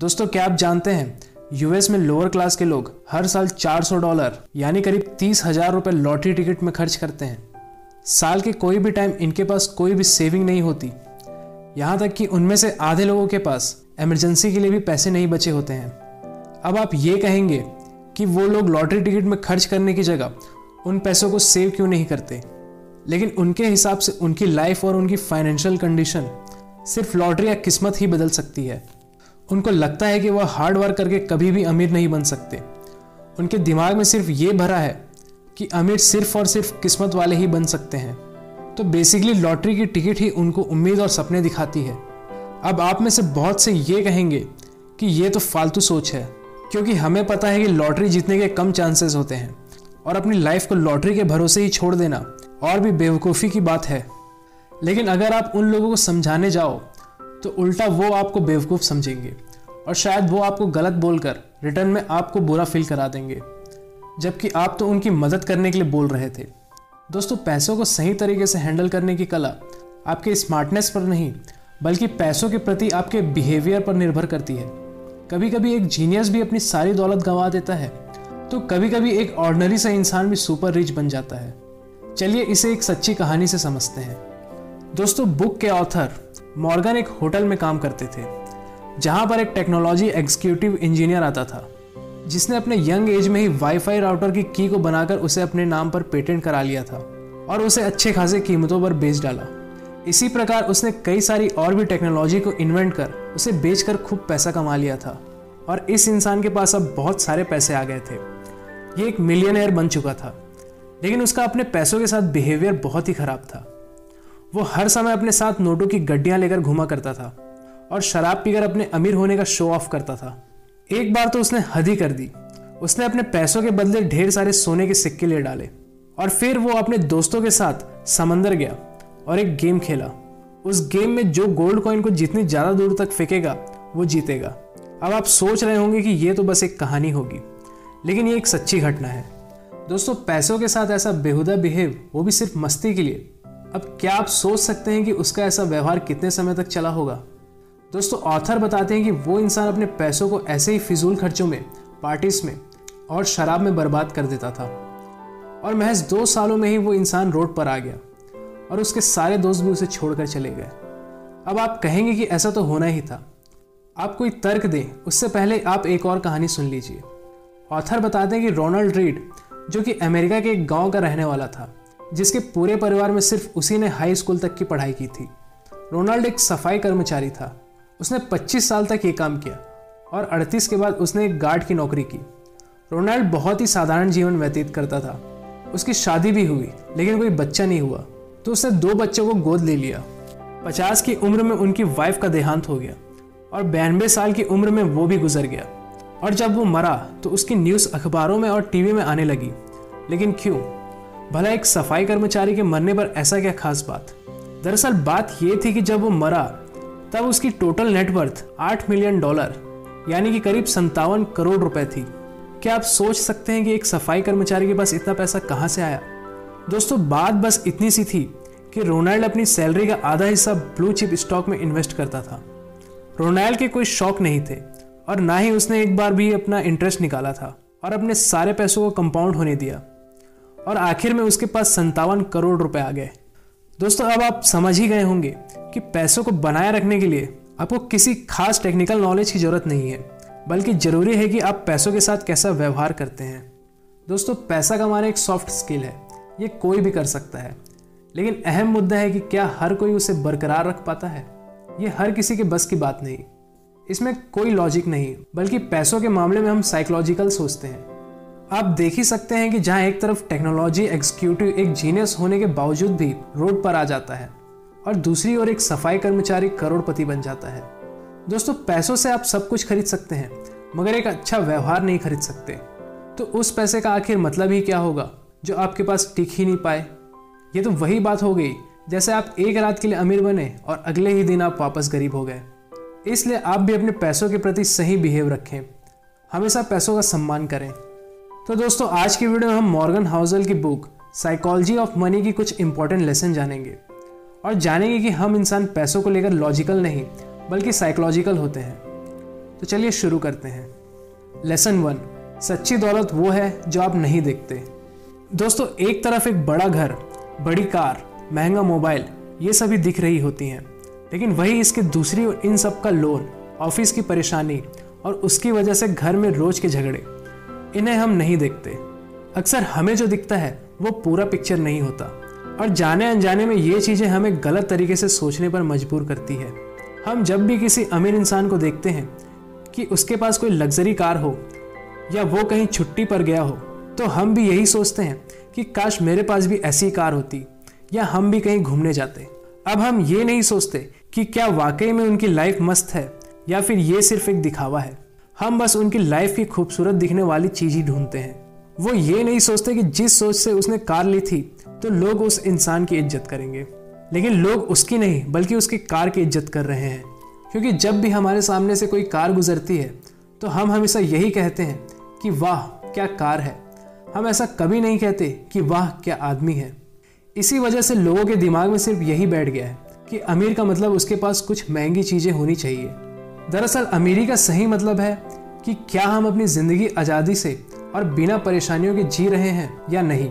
दोस्तों, क्या आप जानते हैं यूएस में लोअर क्लास के लोग हर साल $400 यानी करीब 30,000 रुपये लॉटरी टिकट में खर्च करते हैं। साल के कोई भी टाइम इनके पास कोई भी सेविंग नहीं होती। यहाँ तक कि उनमें से आधे लोगों के पास इमरजेंसी के लिए भी पैसे नहीं बचे होते हैं। अब आप ये कहेंगे कि वो लोग लॉटरी टिकट में खर्च करने की जगह उन पैसों को सेव क्यों नहीं करते, लेकिन उनके हिसाब से उनकी लाइफ और उनकी फाइनेंशियल कंडीशन सिर्फ लॉटरी या किस्मत ही बदल सकती है। उनको लगता है कि वह हार्ड वर्क करके कभी भी अमीर नहीं बन सकते। उनके दिमाग में सिर्फ ये भरा है कि अमीर सिर्फ और सिर्फ किस्मत वाले ही बन सकते हैं। तो बेसिकली लॉटरी की टिकट ही उनको उम्मीद और सपने दिखाती है। अब आप में से बहुत से ये कहेंगे कि ये तो फालतू सोच है, क्योंकि हमें पता है कि लॉटरी जीतने के कम चांसेस होते हैं, और अपनी लाइफ को लॉटरी के भरोसे ही छोड़ देना और भी बेवकूफ़ी की बात है। लेकिन अगर आप उन लोगों को समझाने जाओ तो उल्टा वो आपको बेवकूफ़ समझेंगे, और शायद वो आपको गलत बोलकर रिटर्न में आपको बुरा फील करा देंगे, जबकि आप तो उनकी मदद करने के लिए बोल रहे थे। दोस्तों, पैसों को सही तरीके से हैंडल करने की कला आपके स्मार्टनेस पर नहीं, बल्कि पैसों के प्रति आपके बिहेवियर पर निर्भर करती है। कभी कभी एक जीनियस भी अपनी सारी दौलत गंवा देता है, तो कभी कभी एक ऑर्डिनरी सा इंसान भी सुपर रिच बन जाता है। चलिए इसे एक सच्ची कहानी से समझते हैं। दोस्तों, बुक के ऑथर मॉर्गन एक होटल में काम करते थे, जहां पर एक टेक्नोलॉजी एग्जीक्यूटिव इंजीनियर आता था, जिसने अपने यंग एज में ही वाईफाई राउटर की की को बनाकर उसे अपने नाम पर पेटेंट करा लिया था और उसे अच्छे खासे कीमतों पर बेच डाला। इसी प्रकार उसने कई सारी और भी टेक्नोलॉजी को इन्वेंट कर उसे बेचकर खूब पैसा कमा लिया था, और इस इंसान के पास अब बहुत सारे पैसे आ गए थे। ये एक मिलियनेयर बन चुका था, लेकिन उसका अपने पैसों के साथ बिहेवियर बहुत ही खराब था। वो हर समय अपने साथ नोटों की गड्डियां लेकर घूमा करता था और शराब पीकर अपने अमीर होने का शो ऑफ करता था। एक बार तो उसने हद ही कर दी। उसने अपने पैसों के बदले ढेर सारे सोने के सिक्के ले डाले, और फिर वो अपने दोस्तों के साथ समंदर गया और एक गेम खेला। उस गेम में जो गोल्ड कॉइन को जितनी ज़्यादा दूर तक फेंकेगा वो जीतेगा। अब आप सोच रहे होंगे कि ये तो बस एक कहानी होगी, लेकिन ये एक सच्ची घटना है। दोस्तों, पैसों के साथ ऐसा बेहुदा बिहेव, वो भी सिर्फ मस्ती के लिए। अब क्या आप सोच सकते हैं कि उसका ऐसा व्यवहार कितने समय तक चला होगा? दोस्तों, ऑथर बताते हैं कि वो इंसान अपने पैसों को ऐसे ही फिजूल खर्चों में, पार्टीज में और शराब में बर्बाद कर देता था, और महज 2 सालों में ही वो इंसान रोड पर आ गया और उसके सारे दोस्त भी उसे छोड़कर चले गए। अब आप कहेंगे कि ऐसा तो होना ही था। आप कोई तर्क दें उससे पहले आप एक और कहानी सुन लीजिए। ऑथर बताते हैं कि रोनाल्ड रीड, जो कि अमेरिका के एक गांव का रहने वाला था, जिसके पूरे परिवार में सिर्फ उसी ने हाई स्कूल तक की पढ़ाई की थी। रोनाल्ड एक सफाई कर्मचारी था। उसने 25 साल तक ये काम किया और 38 के बाद उसने एक गार्ड की नौकरी की। रोनाल्ड बहुत ही साधारण जीवन व्यतीत करता था। उसकी शादी भी हुई, लेकिन कोई बच्चा नहीं हुआ, तो उसने 2 बच्चों को गोद ले लिया। 50 की उम्र में उनकी वाइफ का देहांत हो गया और 92 साल की उम्र में वो भी गुजर गया। और जब वो मरा तो उसकी न्यूज़ अखबारों में और टीवी में आने लगी। लेकिन क्यों? भला एक सफाई कर्मचारी के मरने पर ऐसा क्या खास बात? दरअसल बात ये थी कि जब वो मरा तब उसकी टोटल नेटवर्थ $8 मिलियन यानी कि करीब 57 करोड़ रुपए थी। क्या आप सोच सकते हैं कि एक सफाई कर्मचारी के पास इतना पैसा कहाँ से आया? दोस्तों, बात बस इतनी सी थी कि रोनाल्ड अपनी सैलरी का आधा हिस्सा ब्लू चिप स्टॉक में इन्वेस्ट करता था। रोनाल्ड के कोई शौक नहीं थे और ना ही उसने एक बार भी अपना इंटरेस्ट निकाला था, और अपने सारे पैसों को कंपाउंड होने दिया, और आखिर में उसके पास 57 करोड़ रुपए आ गए। दोस्तों, अब आप समझ ही गए होंगे कि पैसों को बनाए रखने के लिए आपको किसी खास टेक्निकल नॉलेज की ज़रूरत नहीं है, बल्कि ज़रूरी है कि आप पैसों के साथ कैसा व्यवहार करते हैं। दोस्तों, पैसा कमाना एक सॉफ्ट स्किल है, ये कोई भी कर सकता है, लेकिन अहम मुद्दा है कि क्या हर कोई उसे बरकरार रख पाता है? ये हर किसी के बस की बात नहीं। इसमें कोई लॉजिक नहीं, बल्कि पैसों के मामले में हम साइकोलॉजिकल सोचते हैं। आप देख ही सकते हैं कि जहाँ एक तरफ टेक्नोलॉजी एग्जीक्यूटिव एक जीनियस होने के बावजूद भी रोड पर आ जाता है, और दूसरी ओर एक सफाई कर्मचारी करोड़पति बन जाता है। दोस्तों, पैसों से आप सब कुछ खरीद सकते हैं, मगर एक अच्छा व्यवहार नहीं खरीद सकते। तो उस पैसे का आखिर मतलब ही क्या होगा जो आपके पास टिक ही नहीं पाए? ये तो वही बात हो गई जैसे आप एक रात के लिए अमीर बने और अगले ही दिन आप वापस गरीब हो गए। इसलिए आप भी अपने पैसों के प्रति सही बिहेव रखें, हमेशा पैसों का सम्मान करें। तो दोस्तों, आज की वीडियो में हम मॉर्गन हाउसेल की बुक साइकोलॉजी ऑफ मनी की कुछ इंपॉर्टेंट लेसन जानेंगे, और जानेंगे कि हम इंसान पैसों को लेकर लॉजिकल नहीं बल्कि साइकोलॉजिकल होते हैं। तो चलिए शुरू करते हैं। लेसन 1, सच्ची दौलत वो है जो आप नहीं देखते। दोस्तों, एक तरफ एक बड़ा घर, बड़ी कार, महंगा मोबाइल, ये सभी दिख रही होती हैं, लेकिन वही इसके दूसरी ओर इन सब का लोन, ऑफिस की परेशानी और उसकी वजह से घर में रोज के झगड़े, इन्हें हम नहीं देखते। अक्सर हमें जो दिखता है वो पूरा पिक्चर नहीं होता और जाने अनजाने में ये चीज़ें हमें गलत तरीके से सोचने पर मजबूर करती है। हम जब भी किसी अमीर इंसान को देखते हैं कि उसके पास कोई लग्जरी कार हो या वो कहीं छुट्टी पर गया हो, तो हम भी यही सोचते हैं कि काश मेरे पास भी ऐसी कार होती या हम भी कहीं घूमने जाते। अब हम ये नहीं सोचते कि क्या वाकई में उनकी लाइफ मस्त है या फिर ये सिर्फ एक दिखावा है। हम बस उनकी लाइफ की खूबसूरत दिखने वाली चीज़ ही ढूंढते हैं। वो ये नहीं सोचते कि जिस सोच से उसने कार ली थी तो लोग उस इंसान की इज्जत करेंगे, लेकिन लोग उसकी नहीं बल्कि उसकी कार की इज्जत कर रहे हैं। क्योंकि जब भी हमारे सामने से कोई कार गुजरती है तो हम हमेशा यही कहते हैं कि वाह क्या कार है। हम ऐसा कभी नहीं कहते कि वाह क्या आदमी है। इसी वजह से लोगों के दिमाग में सिर्फ यही बैठ गया है कि अमीर का मतलब उसके पास कुछ महंगी चीज़ें होनी चाहिए। दरअसल अमीरी का सही मतलब है कि क्या हम अपनी ज़िंदगी आज़ादी से और बिना परेशानियों के जी रहे हैं या नहीं।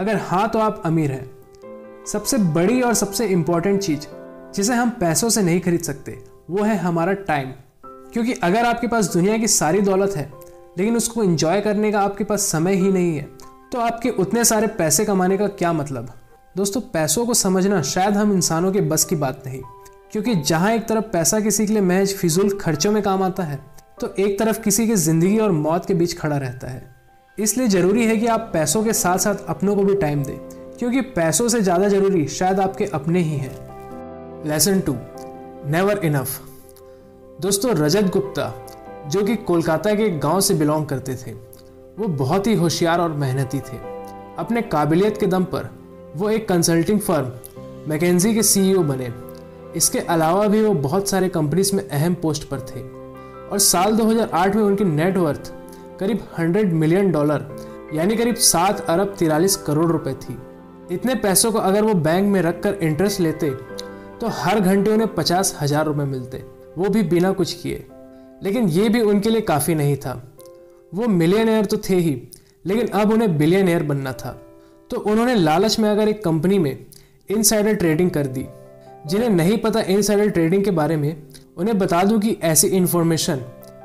अगर हाँ तो आप अमीर हैं। सबसे बड़ी और सबसे इम्पॉर्टेंट चीज़ जिसे हम पैसों से नहीं खरीद सकते वो है हमारा टाइम। क्योंकि अगर आपके पास दुनिया की सारी दौलत है लेकिन उसको एंजॉय करने का आपके पास समय ही नहीं है, तो आपके उतने सारे पैसे कमाने का क्या मतलब। दोस्तों, पैसों को समझना शायद हम इंसानों के बस की बात नहीं, क्योंकि जहाँ एक तरफ पैसा किसी के लिए महज फिजूल खर्चों में काम आता है, तो एक तरफ किसी की ज़िंदगी और मौत के बीच खड़ा रहता है। इसलिए ज़रूरी है कि आप पैसों के साथ साथ अपनों को भी टाइम दें, क्योंकि पैसों से ज़्यादा ज़रूरी शायद आपके अपने ही हैं। Lesson 2, never enough. दोस्तों, रजत गुप्ता जो कि कोलकाता के एक गाँव से बिलोंग करते थे, वो बहुत ही होशियार और मेहनती थे। अपने काबिलियत के दम पर वो एक कंसल्टिंग फर्म मैकेंजी के CEO बने। इसके अलावा भी वो बहुत सारे कंपनीज में अहम पोस्ट पर थे और साल 2008 में उनकी नेटवर्थ करीब $100 मिलियन यानी करीब 7 अरब 43 करोड़ रुपए थी। इतने पैसों को अगर वो बैंक में रखकर इंटरेस्ट लेते तो हर घंटे उन्हें 50,000 रुपये मिलते, वो भी बिना कुछ किए। लेकिन ये भी उनके लिए काफ़ी नहीं था। वो मिलियनेयर तो थे ही, लेकिन अब उन्हें बिलियनेयर बनना था, तो उन्होंने लालच में अगर एक कंपनी में इनसाइडर ट्रेडिंग कर दी। जिन्हें नहीं पता इनसाइडर ट्रेडिंग के बारे में, उन्हें बता दूं कि ऐसी इन्फॉर्मेशन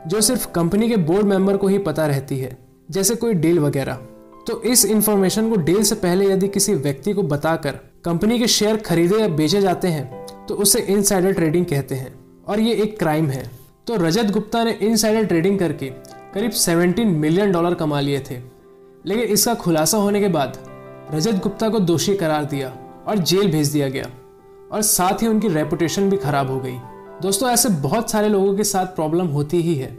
जो सिर्फ कंपनी के बोर्ड मेंबर को ही पता रहती है, जैसे कोई डील वगैरह। तो इस इन्फॉर्मेशन को डील से पहले यदि किसी व्यक्ति को बताकर कंपनी के शेयर खरीदे या बेचे जाते हैं तो उसे इनसाइडर ट्रेडिंग कहते हैं और ये एक क्राइम है। तो रजत गुप्ता ने इनसाइडर ट्रेडिंग करके करीब $17 मिलियन कमा लिए थे। लेकिन इसका खुलासा होने के बाद रजत गुप्ता को दोषी करार दिया और जेल भेज दिया गया और साथ ही उनकी रेपुटेशन भी खराब हो गई। दोस्तों, ऐसे बहुत सारे लोगों के साथ प्रॉब्लम होती ही है,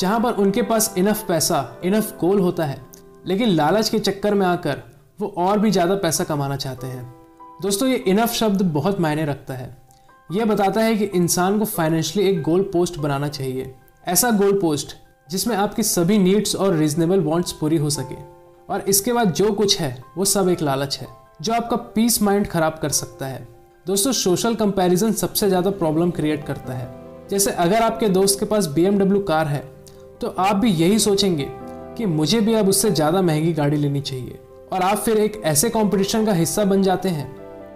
जहाँ पर उनके पास इनफ पैसा, इनफ गोल होता है, लेकिन लालच के चक्कर में आकर वो और भी ज़्यादा पैसा कमाना चाहते हैं। दोस्तों, ये इनफ शब्द बहुत मायने रखता है। यह बताता है कि इंसान को फाइनेंशियली एक गोल पोस्ट बनाना चाहिए, ऐसा गोल पोस्ट जिसमें आपकी सभी नीड्स और रीजनेबल वांट्स पूरी हो सके। और इसके बाद जो कुछ है वो सब एक लालच है जो आपका पीस माइंड खराब कर सकता है। दोस्तों, सोशल कंपैरिजन सबसे ज़्यादा प्रॉब्लम क्रिएट करता है। जैसे अगर आपके दोस्त के पास BMW कार है तो आप भी यही सोचेंगे कि मुझे भी अब उससे ज़्यादा महंगी गाड़ी लेनी चाहिए, और आप फिर एक ऐसे कंपटीशन का हिस्सा बन जाते हैं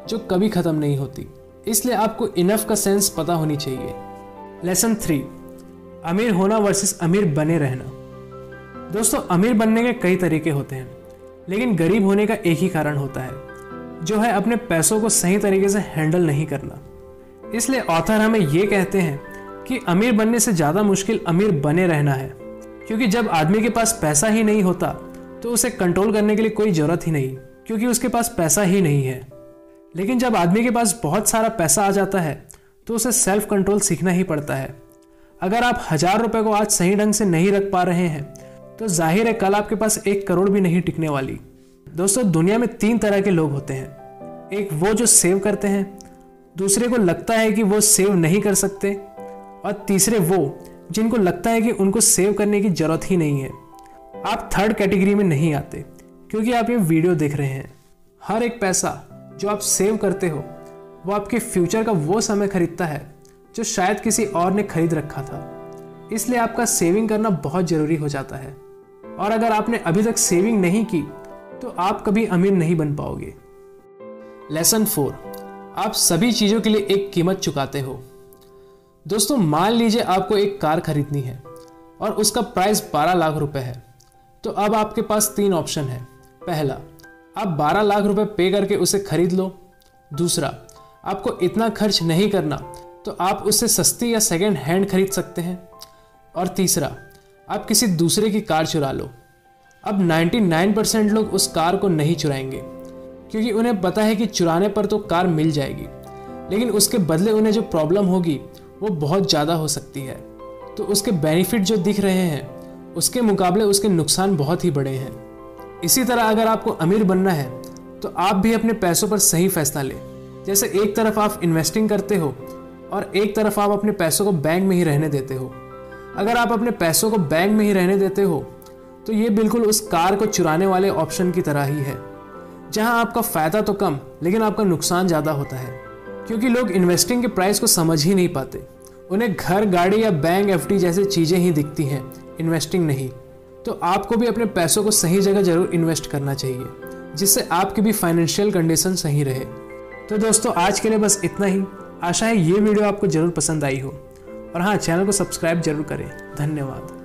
जो कभी ख़त्म नहीं होती। इसलिए आपको इनफ का सेंस पता होनी चाहिए। लेसन 3, अमीर होना वर्सेस अमीर बने रहना। दोस्तों, अमीर बनने के कई तरीके होते हैं, लेकिन गरीब होने का एक ही कारण होता है, जो है अपने पैसों को सही तरीके से हैंडल नहीं करना। इसलिए ऑथर हमें ये कहते हैं कि अमीर बनने से ज़्यादा मुश्किल अमीर बने रहना है, क्योंकि जब आदमी के पास पैसा ही नहीं होता तो उसे कंट्रोल करने के लिए कोई ज़रूरत ही नहीं, क्योंकि उसके पास पैसा ही नहीं है। लेकिन जब आदमी के पास बहुत सारा पैसा आ जाता है तो उसे सेल्फ कंट्रोल सीखना ही पड़ता है। अगर आप 1000 रुपये को आज सही ढंग से नहीं रख पा रहे हैं तो जाहिर है कल आपके पास 1 करोड़ भी नहीं टिकने वाली। दोस्तों, दुनिया में 3 तरह के लोग होते हैं। एक वो जो सेव करते हैं, दूसरे को लगता है कि वो सेव नहीं कर सकते, और तीसरे वो जिनको लगता है कि उनको सेव करने की ज़रूरत ही नहीं है। आप थर्ड कैटेगरी में नहीं आते, क्योंकि आप ये वीडियो देख रहे हैं। हर एक पैसा जो आप सेव करते हो वो आपके फ्यूचर का वो समय खरीदता है जो शायद किसी और ने खरीद रखा था। इसलिए आपका सेविंग करना बहुत ज़रूरी हो जाता है। और अगर आपने अभी तक सेविंग नहीं की तो आप कभी अमीर नहीं बन पाओगे। लेसन 4, आप सभी चीज़ों के लिए एक कीमत चुकाते हो। दोस्तों, मान लीजिए आपको एक कार खरीदनी है और उसका प्राइस 12 लाख रुपए है, तो अब आपके पास 3 ऑप्शन है। पहला, आप 12 लाख रुपए पे करके उसे खरीद लो। दूसरा, आपको इतना खर्च नहीं करना तो आप उसे सस्ती या सेकेंड हैंड खरीद सकते हैं। और तीसरा, आप किसी दूसरे की कार चुरा लो। अब 99% लोग उस कार को नहीं चुराएंगे क्योंकि उन्हें पता है कि चुराने पर तो कार मिल जाएगी, लेकिन उसके बदले उन्हें जो प्रॉब्लम होगी वो बहुत ज़्यादा हो सकती है। तो उसके बेनिफिट जो दिख रहे हैं उसके मुकाबले उसके नुकसान बहुत ही बड़े हैं। इसी तरह अगर आपको अमीर बनना है तो आप भी अपने पैसों पर सही फैसला लें। जैसे एक तरफ आप इन्वेस्टिंग करते हो और एक तरफ आप अपने पैसों को बैंक में ही रहने देते हो। अगर आप अपने पैसों को बैंक में ही रहने देते हो तो ये बिल्कुल उस कार को चुराने वाले ऑप्शन की तरह ही है, जहां आपका फ़ायदा तो कम लेकिन आपका नुकसान ज़्यादा होता है, क्योंकि लोग इन्वेस्टिंग के प्राइस को समझ ही नहीं पाते। उन्हें घर, गाड़ी या बैंक एफडी जैसी चीज़ें ही दिखती हैं, इन्वेस्टिंग नहीं। तो आपको भी अपने पैसों को सही जगह ज़रूर इन्वेस्ट करना चाहिए, जिससे आपकी भी फाइनेंशियल कंडीशन सही रहे। तो दोस्तों, आज के लिए बस इतना ही। आशा है ये वीडियो आपको ज़रूर पसंद आई हो, और हाँ, चैनल को सब्सक्राइब जरूर करें। धन्यवाद।